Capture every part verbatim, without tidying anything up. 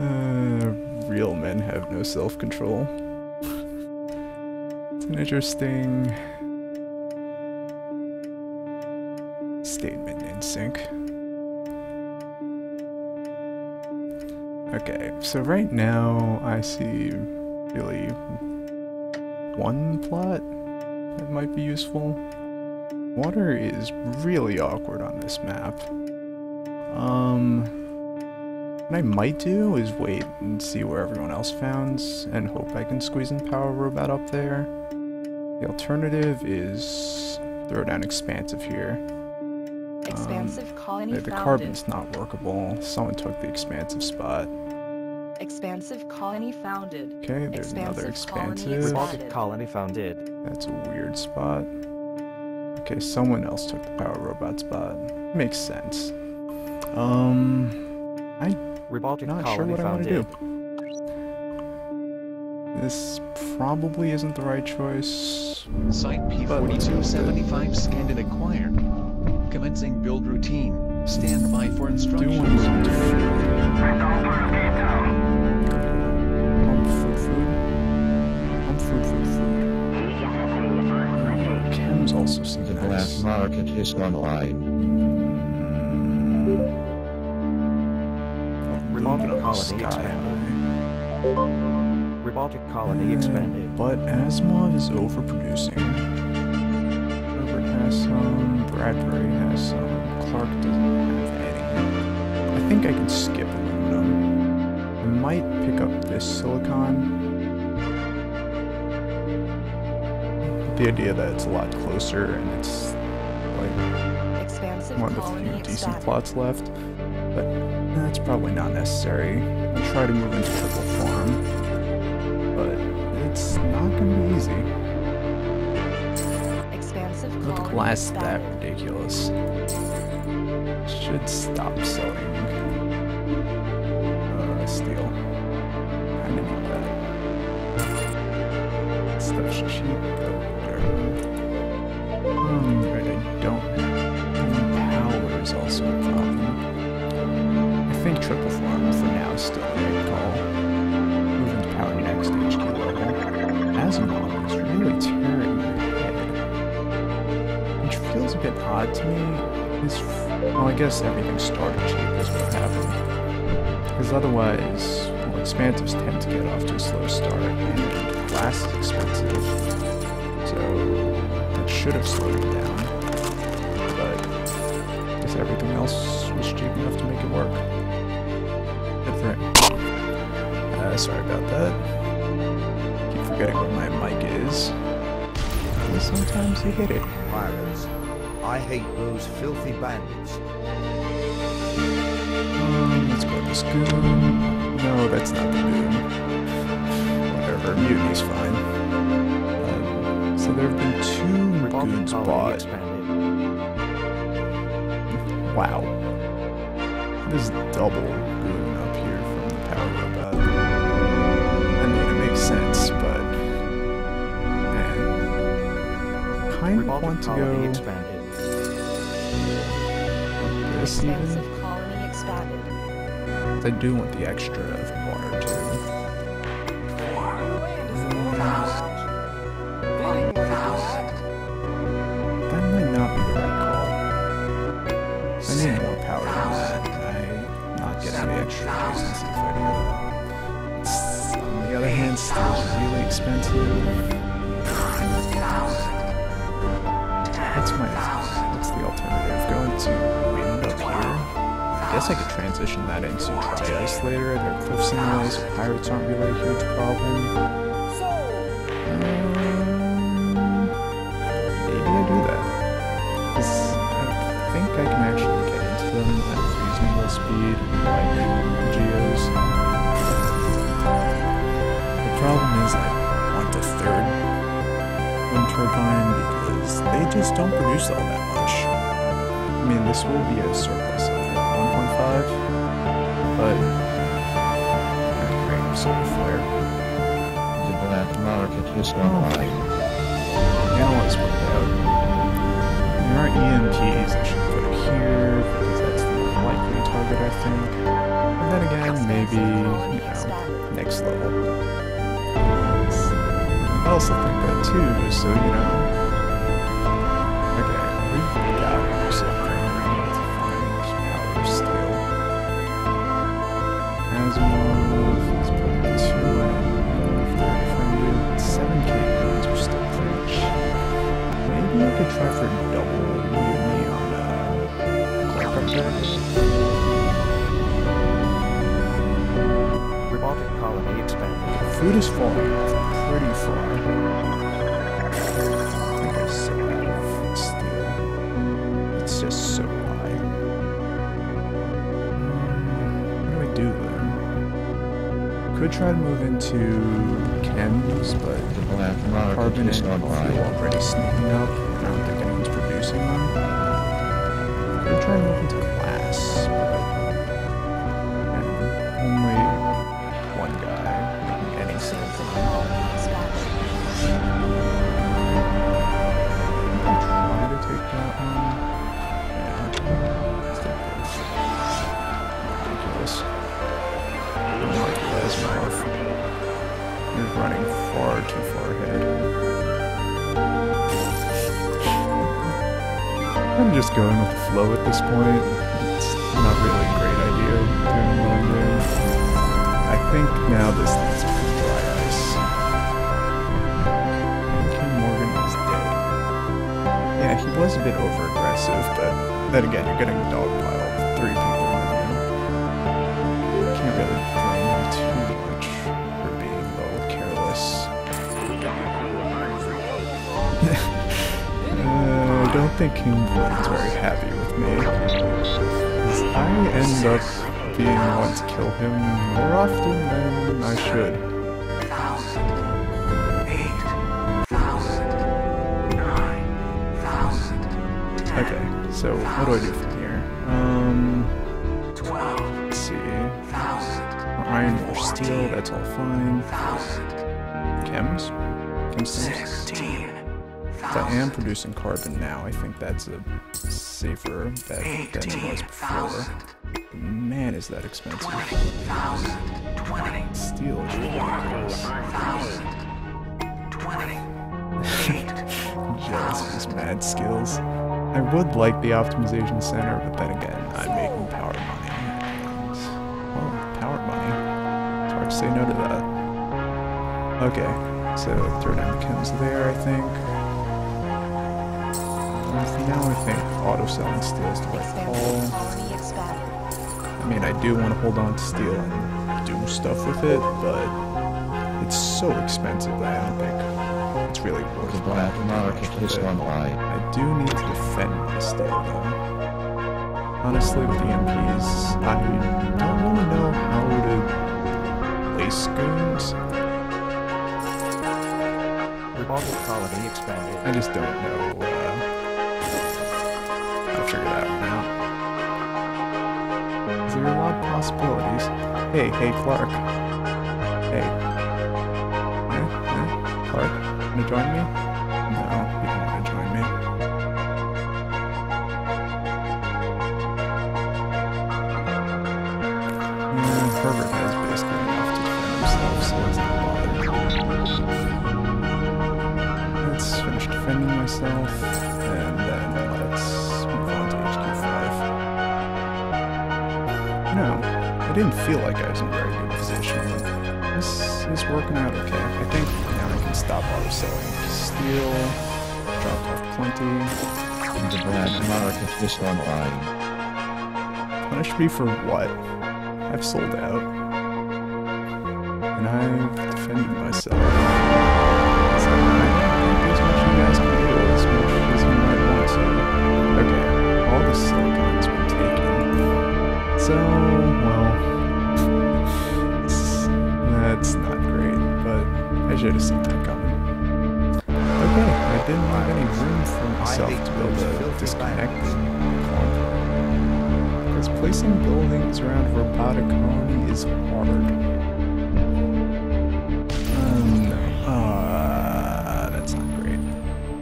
Uh, real men have no self-control. It's an interesting statement in sync. Okay, so right now I see really one plot that might be useful. Water is really awkward on this map. Um, what I might do is wait and see where everyone else founds and hope I can squeeze in Power Robot up there. The alternative is throw down Expansive here. Expansive Colony founded. The carbon's not workable. Someone took the Expansive spot. Expansive Colony founded. Okay, there's another Expansive. Colony founded. That's a weird spot. Okay, someone else took the Power Robot spot. Makes sense. Um, I'm not sure what I want to do. This probably isn't the right choice. Site P four two seven five scanned and acquired. Commencing build routine. Stand by for instructions. Pump food, food. Pump food, food, food. Chems also seem nice. The glass market is online. Robotic colony expanded. Robotic colony expanded. But Asimov is overproducing. Robert has some, Bradbury has some, Clark doesn't have any. I think I can skip aluminum. I might pick up this silicon. The idea that it's a lot closer and it's like Expansive one of the few decent plots left. But that's probably not necessary. I'll try to move into triple farm, but it's not gonna be easy. Expansive colony. Look, glass is that ridiculous. Should stop selling uh, steel. I didn't need that. Stuff's cheap, though. Um, right, I don't. Power is also a problem. I think triple farm for now is still a great call. Moving to power next H Q level. Asimov is really tearing my head, which feels a bit odd to me. It's, well, I guess everything started cheap is what happened. Because otherwise, well, expansives tend to get off to a slow start, and glass is expensive. So, it should have slowed it down. But, is everything else was cheap enough to make it work? Uh, sorry about that. Keep forgetting what my mic is. Well, sometimes you hit it. Pirates. I hate those filthy bandits. Um, let's go to this goon. No, that's not the goon. Whatever, mutiny's fine. Um, so there have been two goons bought. Wow. This is double. Sense, but man, I kind of want to go expanded. This Expansive even. Colony expanded. I do want the extra of water too. That might not be the right call. I need more power and I'm not getting the extra reasons if I do. On the other hand, still really expensive. That's my. That's the alternative. Going to wind up here. I guess I could transition that into Trias later. Their cliffs anyways. Pirates aren't really a huge problem. Um, maybe I do that. Because I think I can actually get into them at a reasonable speed, like Geos. The problem is I want a third wind turbine because they just don't produce all that much. I mean, this will be a surplus of one point five, but I'm creating a solar flare. The black market is online. Analyze worked out. There are E M Ps I should put here because that's the likely target, I think. And then again, maybe, you know, next level. I also think that too, so, you know. Okay, we've got something we need to find power still. Asimov is probably two and thirty from you. Seven campaigns are still fresh. Maybe I could try for double mutiny on uh Clark up there. Colony expanded. Food is falling off pretty far. I think I saw that still. It's just so high. Um, what do I do there? Could try to move into chems, but carbon and fuel already sneaking up, and I don't think anyone's producing them. Could try to move into glass, but only running far too far ahead. I'm just going with the flow at this point. It's not really a great idea doing what I'm doing. I think now this needs to be dry ice. King Morgan is dead. Yeah, he was a bit over aggressive, but then again, you're getting a dog pile. Three people on you. Can't really blame you too. uh, I don't think King Morgan's very happy with me. I end up being the one to kill him more often than I should. Okay, so what do I do from here? Um, let's see. Iron or steel, that's all fine. Chems? Chems? I am producing carbon now. I think that's a safer bet than it was before. Man, is that expensive. twenty, steel is really gross. Jealous of mad skills. I would like the Optimization Center, but then again, I'm making power money. Well, power money. It's hard to say no to that. Okay, so throw down the chems there, I think. Now I think auto-selling steel is the right call. I mean, I do want to hold on to steel and do stuff with it, but it's so expensive that I don't think it's really worth it. I do need to defend my steel, though. Honestly, with the M Ps, I don't really know how to place goons. Colony expanded. I just don't know. Uh, Figure that one out. Is there a lot of possibilities? Hey, hey, Clark. Hey. Hey, hey, Clark. Wanna join me? No, you don't wanna join me. Yeah, Robert has basically enough to defend himself, so let's not bother. Let's finish defending myself, and then let's. No, I didn't feel like I was in a very good position. This is working out okay. I think now I can stop auto-selling steel, drop off plenty. Punish me for what? I've sold out. And I've defended myself. So I don't think as much you guys can do as much as you might want to. Okay, all the silicon's been taken. So, well, that's not great, but I should have seen that coming. Okay, I didn't have any room for myself to build a disconnected colony. Because placing buildings around robotic colony is hard. Um, uh, that's not great.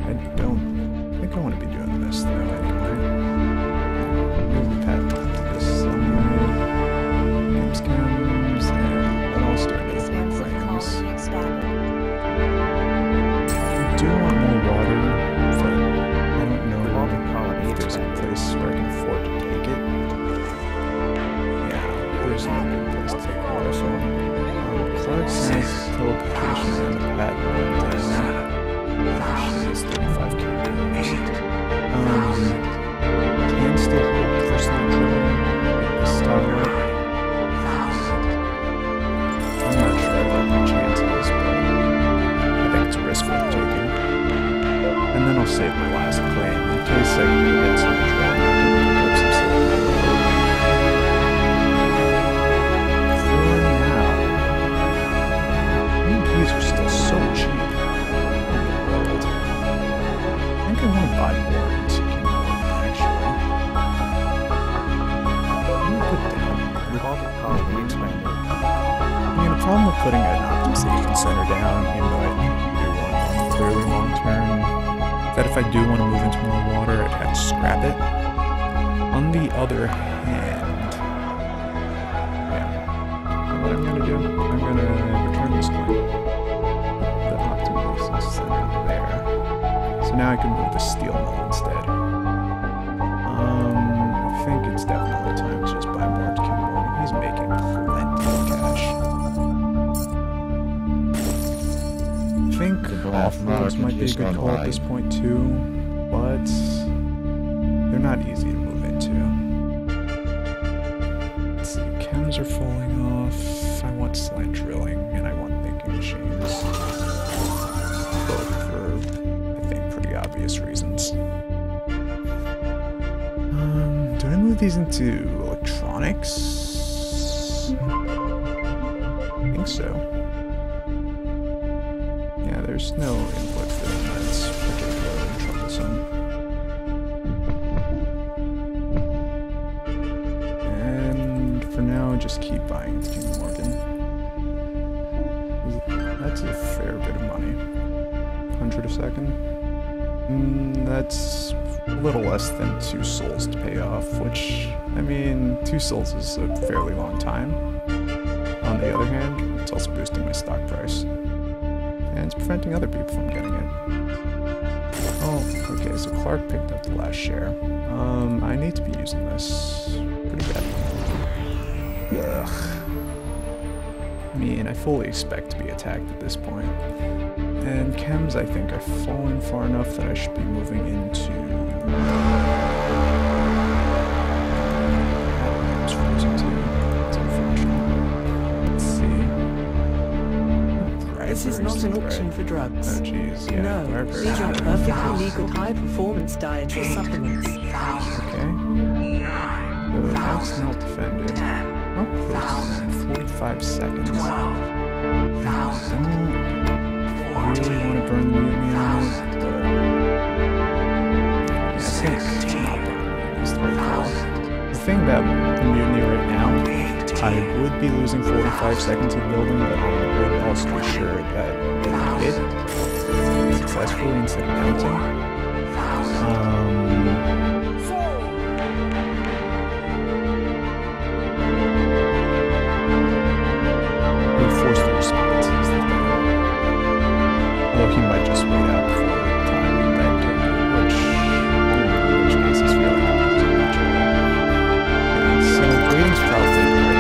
I don't think I want to be doing this, though, anyway. Move the path. Chems, place where I can afford to take it. Yeah, there's no good place to take water, so um, Clark says teleportation and that does not. It's thirty-five kilometers. Um, can stay with personal training, the starlight. I'm not sure about the chances, but I think it's a risk worth taking. And then I'll save my last claim in case I can get some trouble and pick up some sleep. For now, these are still so cheap in the world. I think I want to buy more into Kingdom, actually. I'm going to put down Robert Power Expander. The problem with putting an optimization center down, even though I do want one clearly long term, that if I do want to move into more water, I'd have to scrap it. On the other hand, yeah, what I'm going to do, I'm going to return this one, the optimization center there. So now I can move the steel mill instead. Um, I think it's definitely time to just buy more to kill more. He's making plenty of cash. I think off-roads might be a good call at this point too, but they're not easy to move into. Let's see, cams are falling off, I want slant drilling, and I want thinking machines. Both for, I think, pretty obvious reasons. Um, do I move these into electronics? I think so. Yeah, there's no input for them that's particularly troublesome. And for now, just keep buying King Morgan. That's a fair bit of money. one hundred a second? Mm, that's a little less than two souls to pay off, which, I mean, two souls is a fairly long time. On the other hand, it's also boosting my stock price. And it's preventing other people from getting it. Oh, okay, so Clark picked up the last share. Um, I need to be using this pretty badly. Ugh. I mean, I fully expect to be attacked at this point. And chems, I think I've fallen far enough that I should be moving into... It's frozen too. It's unfortunate. Let's see. This is not an auction for drugs. Oh, geez. Yeah, no, these are perfectly legal high-performance dietary supplements. Okay. So that's not defended. Oh, forty-five seconds. I really want to burn the mutiny out, but... Yeah, I think it's not burning is the right call. The thing about the mutiny right now... I would be losing forty-five seconds of building, but I would also be sure that I did successfully instead of counting. Um, we'll force the response instead of counting. Although he might just wait out before the time and then take it, which, you know, which makes us really happy to watch it. Yeah, so waiting's probably to move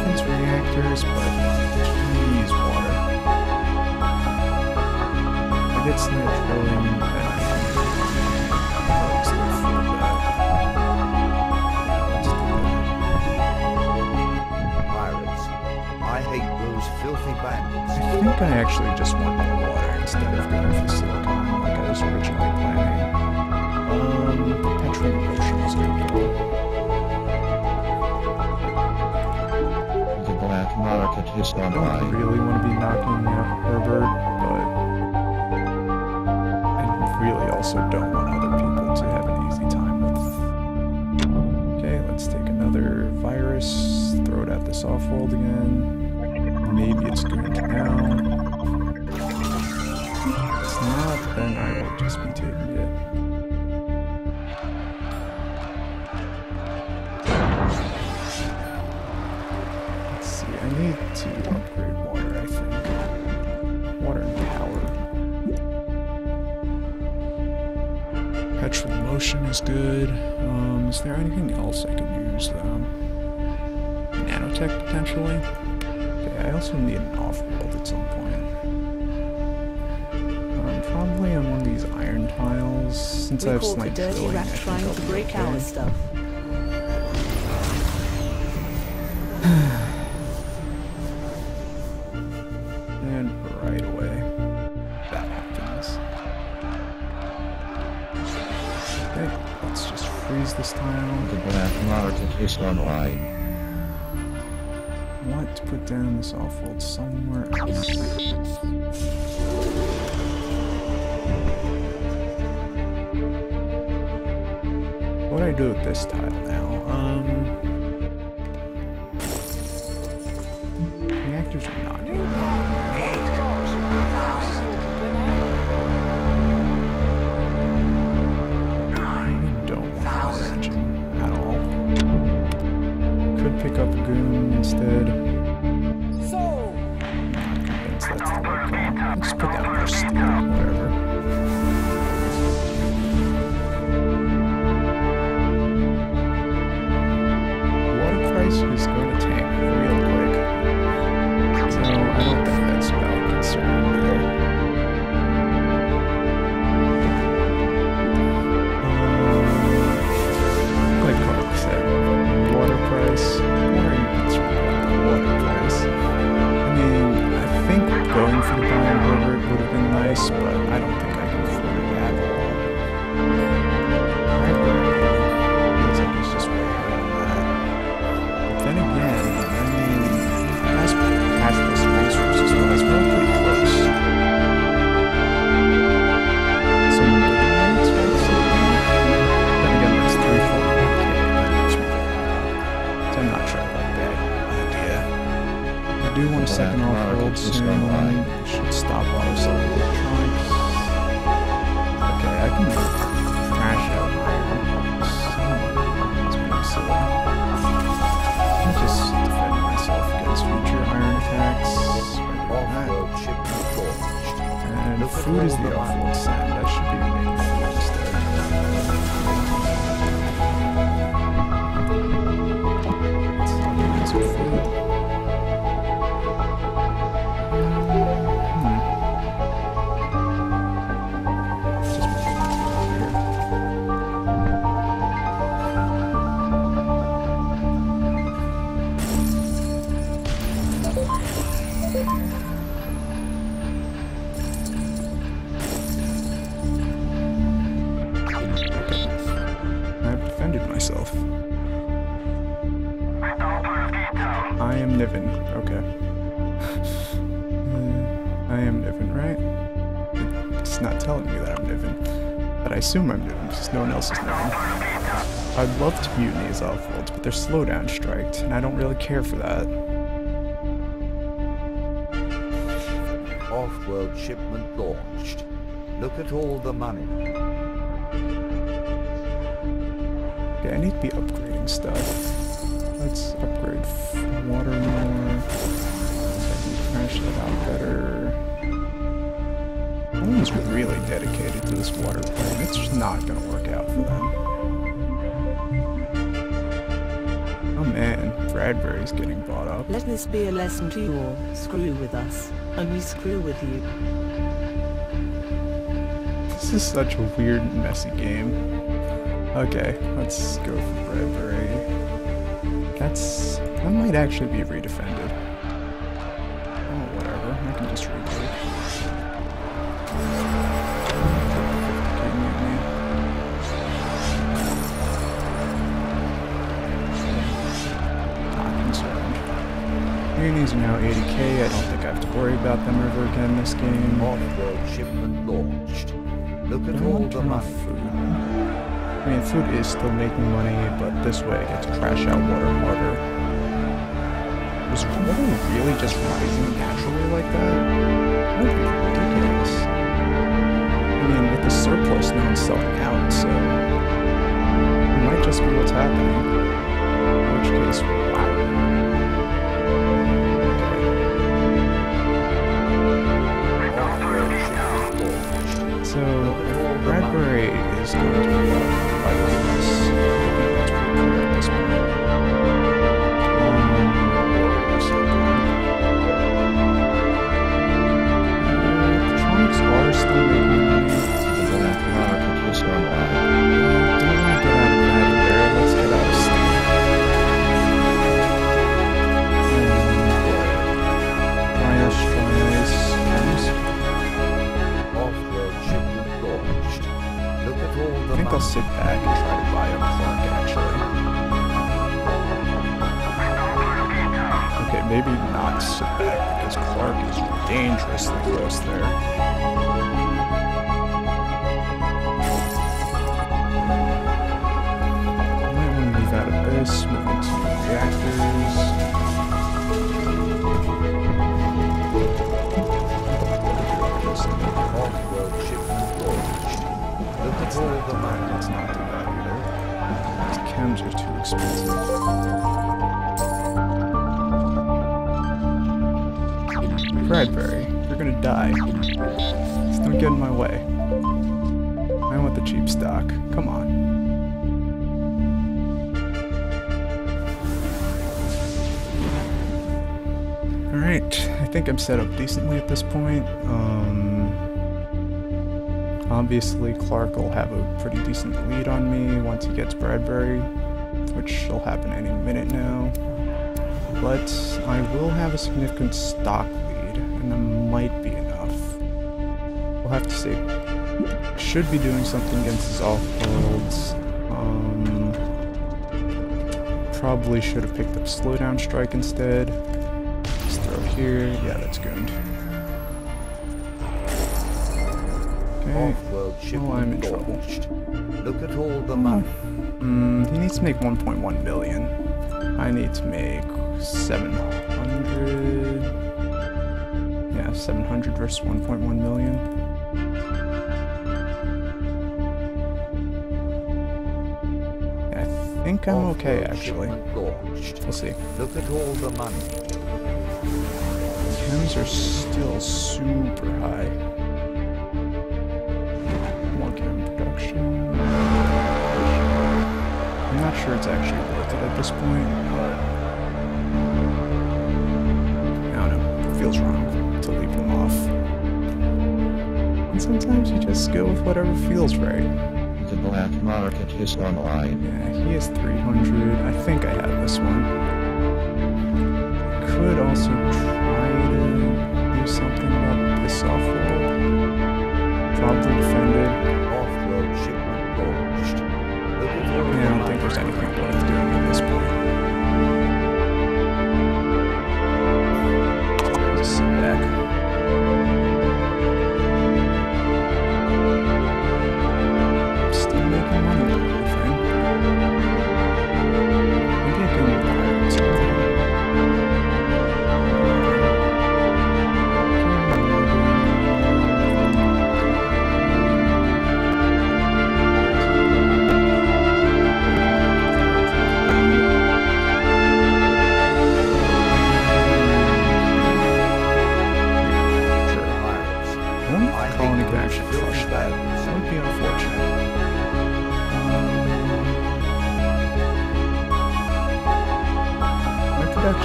into reactors, but geez, water. I get snake drilling and I can't afford that. Pirates, I hate those filthy bandits. I think I actually just want more water instead of going for silicon like I was originally planning. Um, petroleum motion is good. Market is on. I don't really want to be knocking Herbert, but I really also don't want other people to have an easy time with. Okay, let's take another virus, throw it at this off-world again. Maybe it's going to now. If it's not, then I will just be taking it. I I need to upgrade water, I think. Water and power. Perpetual motion is good. Um, is there anything else I could use, though? Nanotech, potentially? Okay, I also need an off-world at some point. Um, probably on one of these iron tiles, since we I have slight drilling, I think I'll be break our stuff. And right away, that happens. Okay, let's just freeze this tile. The mathematical is online. I want to put down this off-world somewhere else. What do I do with this tile now? Um, reactors are not in there. I don't want to imagine at all. Could pick up a goon instead. I'm not convinced that's the right call. Let's put down our steel, whatever. Is going to tank real quick, so I don't think that's about concern either. Like Clark said, water price, water units are water price. I mean, I think going for the Power Robot would have been nice, but I don't think I can afford that at all. Right there. Second off-world soon. I should stop auto-selling electronics. Okay, I can crash out iron. It's pretty silly. I'll just defend myself against future iron attacks. Off-world ship launched. And food is the off-world sand. That should be the main thing instead. Let's get some food. I am Niven, okay. uh, I am Niven, right? It's not telling me that I'm Niven, but I assume I'm Niven because no one else is Niven. I'd love to mutiny as off-worlds, but they're slowdown striked, and I don't really care for that. Off-world shipment launched. Look at all the money. Okay, I need to be upgrading stuff. Let's upgrade water more, so I can crash that out better. No one's really dedicated to this water plan. It's just not going to work out for them. Oh man, Bradbury's getting bought up. Let this be a lesson to you all. Screw with us, and we screw with you. This is such a weird and messy game. Okay, let's go for Bradbury. That's... that might actually be redefended. Oh, whatever. I can just read it. Not concerned. Unions are now eighty K. I don't think I have to worry about them ever again this game. Off-world shipment launched. Look at all the money. I mean, food is still making money, but this way I get to crash out water harder. Was water really just rising naturally like that? That would be ridiculous. I mean, with the surplus, no one's selling out, so... it might just be what's happening. In which case, wow. sit back and try to buy up Clark, actually. Okay, maybe not sit back, because Clark is dangerously close there. I might want to move out of this, move into reactors. Let's not do that either. These chems are too expensive. Bradbury, you're gonna die. Just don't get in my way. I want the cheap stock. Come on. Alright, I think I'm set up decently at this point. Um, obviously Clark will have a pretty decent lead on me once he gets Bradbury, which will happen any minute now. But I will have a significant stock lead, and that might be enough. We'll have to see. Should be doing something against his off-worlds. Um, probably should have picked up Slowdown Strike instead. Here. Yeah, that's good. Okay. Oh, I'm in trouble. Look at all the money. Mm, he needs to make one point one million. I need to make seven hundred. Yeah, seven hundred versus one point one million. I think I'm okay, actually. We'll see. Look at all the money. Chems are still super high. More chem production. I'm not sure it's actually worth it at this point, but I don't know. It feels wrong to leave them off. And sometimes you just go with whatever feels right. The black market is online. Yeah, he has three hundred. I think I have this one. Could also try to do something about this off-world. Probably defended. Off-world shipment launched. Yeah, I don't think there's anything worth doing at this point. Just sit back. Still making money on everything. Maybe I can buy something. Production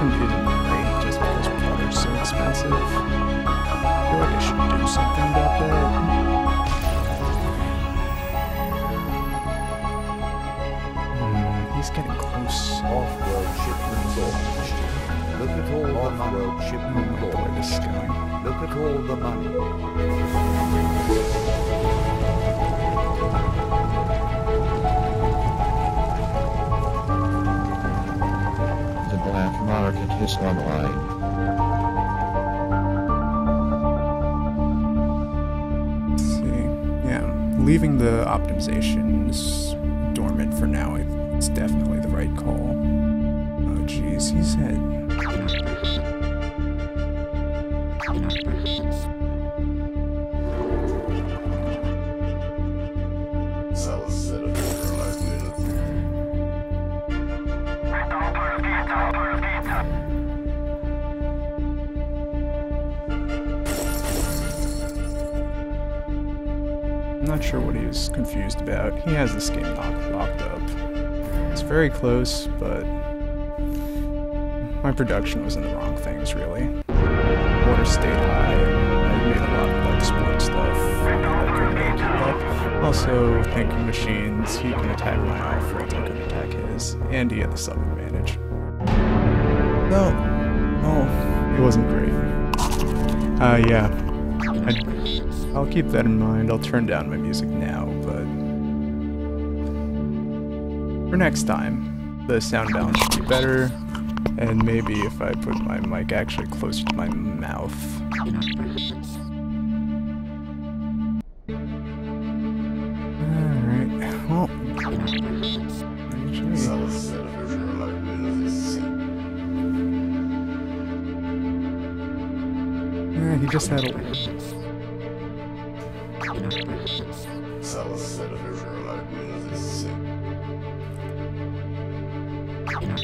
isn't great just because water is so expensive. I feel like I should do something about that. Mm, he's getting close. Off-road shipment launched. Look at all the off-road shipment launched. Look at all the money. Market is online. Let's see. Yeah, leaving the optimizations dormant for now, it's definitely the right call. Oh jeez, he's had... I'm not sure what he was confused about. He has this game locked up. It's very close, but my production was in the wrong things, really. Water stayed high. I made a lot of like sport stuff that I couldn't really keep up. Also, thinking machines, he can attack my off-world, I can attack his, and he had the sub advantage. No, no, it wasn't great. Uh, yeah. I I'll keep that in mind. I'll turn down my music now, but for next time. The sound balance should be better. And maybe if I put my mic actually closer to my mouth. Alright, well. Yeah, he just had a...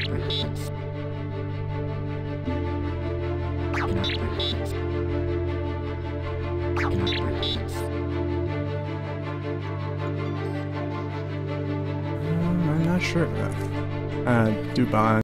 I'm not sure about that. Uh, Dubon